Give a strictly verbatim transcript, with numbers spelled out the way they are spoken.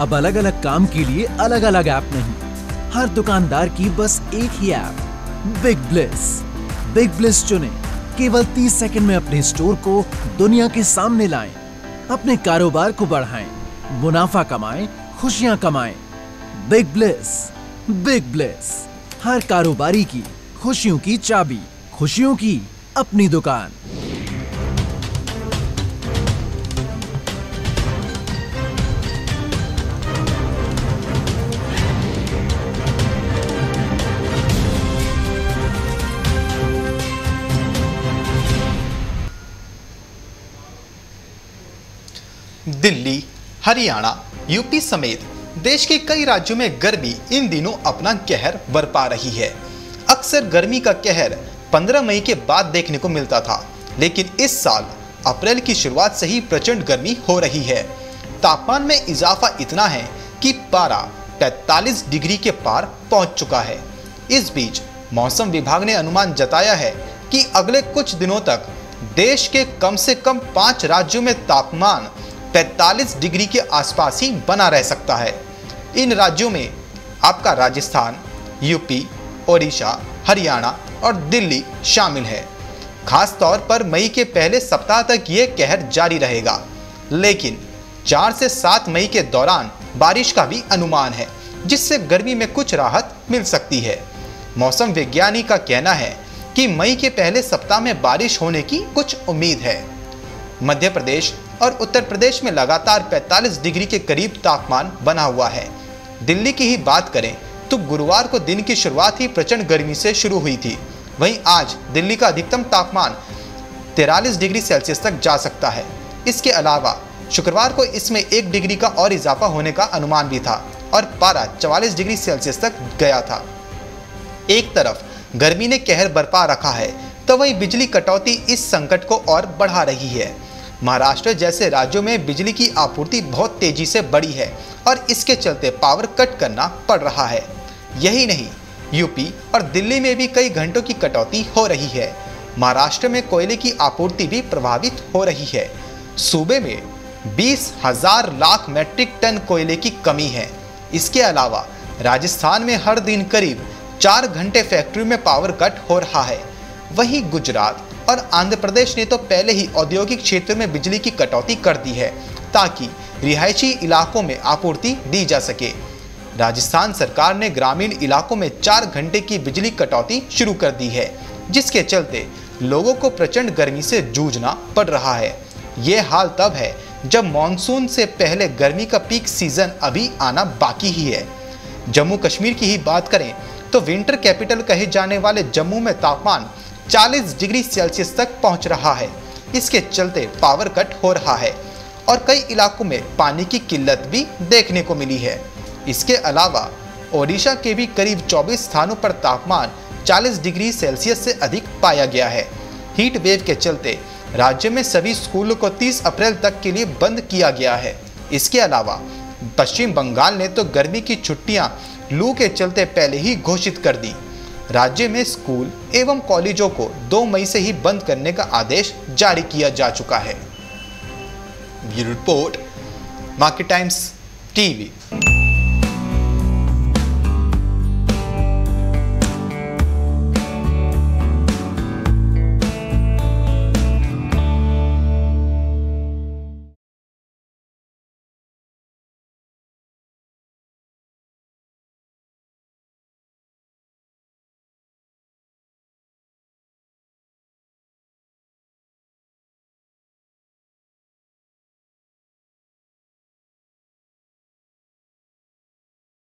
अब अलग अलग काम के लिए अलग अलग ऐप नहीं, हर दुकानदार की बस एक ही app, Big Bliss. Big Bliss चुनें, केवल तीस सेकंड में अपने स्टोर को दुनिया के सामने लाएं, अपने कारोबार को बढ़ाएं, मुनाफा कमाएं, खुशियां कमाएं। बिग ब्लिस, बिग ब्लिस, हर कारोबारी की खुशियों की चाबी, खुशियों की अपनी दुकान। दिल्ली, हरियाणा, यूपी समेत देश के कई राज्यों में गर्मी इन दिनों अपना कहर बरपा रही है। अक्सर गर्मी का कहर पंद्रह मई के बाद देखने को मिलता था, लेकिन इस साल अप्रैल की शुरुआत से ही प्रचंड गर्मी हो रही है। तापमान में इजाफा इतना है कि पारा पैंतालीस डिग्री के पार पहुंच चुका है। इस बीच मौसम विभाग ने अनुमान जताया है कि अगले कुछ दिनों तक देश के कम से कम पाँच राज्यों में तापमान पैंतालीस डिग्री के आसपास ही बना रह सकता है। इन राज्यों में आपका राजस्थान, यूपी, ओडिशा, हरियाणा और दिल्ली शामिल है। खास तौर पर मई के पहले सप्ताह तक ये कहर जारी रहेगा, लेकिन चार से सात मई के दौरान बारिश का भी अनुमान है, जिससे गर्मी में कुछ राहत मिल सकती है। मौसम विज्ञानी का कहना है कि मई के पहले सप्ताह में बारिश होने की कुछ उम्मीद है। मध्य प्रदेश और उत्तर प्रदेश में लगातार पैंतालीस डिग्री के करीब तापमान बना हुआ है। दिल्ली की ही बात करें तो गुरुवार को दिन की शुरुआत ही प्रचंड गर्मी से शुरू हुई थी। वहीं आज दिल्ली का अधिकतम तापमान तैंतालीस डिग्री सेल्सियस तक जा सकता है। इसके अलावा शुक्रवार को इसमें एक डिग्री का और इजाफा होने का अनुमान भी था और पारा चवालीस डिग्री सेल्सियस तक गया था। एक तरफ गर्मी ने कहर बरपा रखा है, तो वहीं बिजली कटौती इस संकट को और बढ़ा रही है। महाराष्ट्र जैसे राज्यों में बिजली की आपूर्ति बहुत तेजी से बढ़ी है और इसके चलते पावर कट करना पड़ रहा है। यही नहीं, यूपी और दिल्ली में भी कई घंटों की कटौती हो रही है। महाराष्ट्र में कोयले की आपूर्ति भी प्रभावित हो रही है। सूबे में बीस हजार लाख मैट्रिक टन कोयले की कमी है। इसके अलावा राजस्थान में हर दिन करीब चार घंटे फैक्ट्री में पावर कट हो रहा है। वहीं गुजरात और आंध्र प्रदेश ने तो पहले ही औद्योगिक क्षेत्र में बिजली की कटौती कर दी है ताकि रिहायशी इलाकों में आपूर्ति दी जा सके। राजस्थान सरकार ने ग्रामीण इलाकों में चार घंटे की बिजली कटौती शुरू कर दी है, जिसके चलते लोगों को प्रचंड गर्मी से जूझना पड़ रहा है। ये हाल तब है जब मानसून से पहले गर्मी का पीक सीजन अभी आना बाकी ही है। जम्मू कश्मीर की ही बात करें तो विंटर कैपिटल कहे जाने वाले जम्मू में तापमान चालीस डिग्री सेल्सियस तक पहुंच रहा है। इसके चलते पावर कट हो रहा है और कई इलाकों में पानी की किल्लत भी देखने को मिली है। इसके अलावा ओडिशा के भी करीब चौबीस स्थानों पर तापमान चालीस डिग्री सेल्सियस से अधिक पाया गया है। हीट वेव के चलते राज्य में सभी स्कूलों को तीस अप्रैल तक के लिए बंद किया गया है। इसके अलावा पश्चिम बंगाल ने तो गर्मी की छुट्टियाँ लू के चलते पहले ही घोषित कर दी। राज्य में स्कूल एवं कॉलेजों को दो मई से ही बंद करने का आदेश जारी किया जा चुका है। Bureau report, Market Times TV.